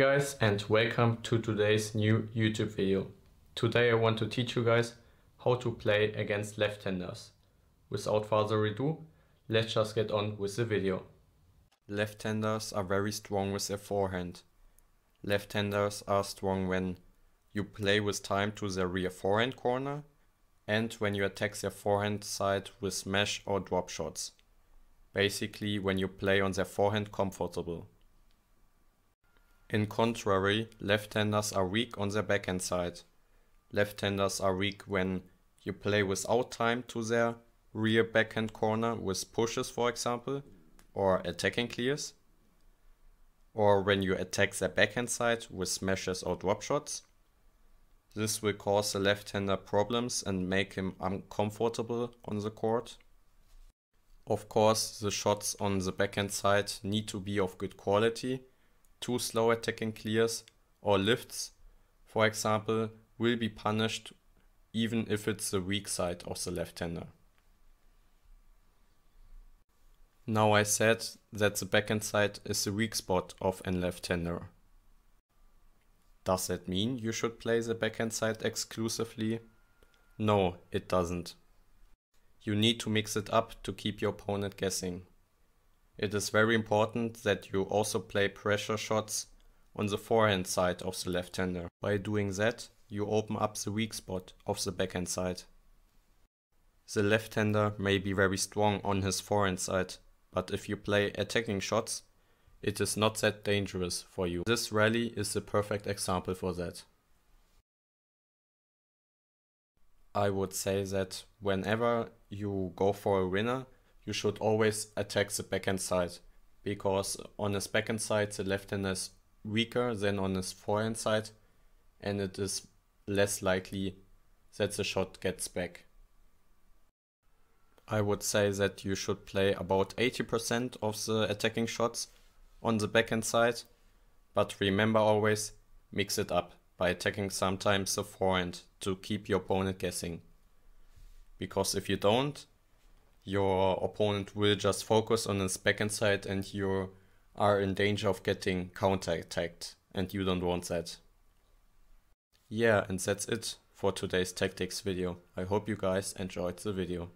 guys, and welcome to today's new YouTube video. Today I want to teach you guys how to play against left-handers. Without further ado, let's just get on with the video. Left-handers are very strong with their forehand. Left-handers are strong when you play with time to their rear forehand corner and when you attack their forehand side with smash or drop shots. Basically when you play on their forehand comfortable. In contrary, left-handers are weak on their backhand side. Left-handers are weak when you play without time to their rear backhand corner with pushes, for example, or attacking clears, or when you attack their backhand side with smashes or drop shots. This will cause the left-hander problems and make him uncomfortable on the court. Of course, the shots on the backhand side need to be of good quality. Too slow attacking clears or lifts, for example, will be punished even if it's the weak side of the left-hander. Now I said that the backhand side is the weak spot of a left-hander. Does that mean you should play the backhand side exclusively? No, it doesn't. You need to mix it up to keep your opponent guessing. It is very important that you also play pressure shots on the forehand side of the left-hander. By doing that, you open up the weak spot of the backhand side. The left-hander may be very strong on his forehand side, but if you play attacking shots, it is not that dangerous for you. This rally is the perfect example for that. I would say that whenever you go for a winner, you should always attack the backhand side, because on his backhand side the left-hander is weaker than on his forehand side and it is less likely that the shot gets back. I would say that you should play about 80% of the attacking shots on the backhand side, but remember always, mix it up by attacking sometimes the forehand to keep your opponent guessing. Because if you don't, your opponent will just focus on his backhand side and you are in danger of getting counter-attacked, and you don't want that. Yeah, and that's it for today's tactics video. I hope you guys enjoyed the video.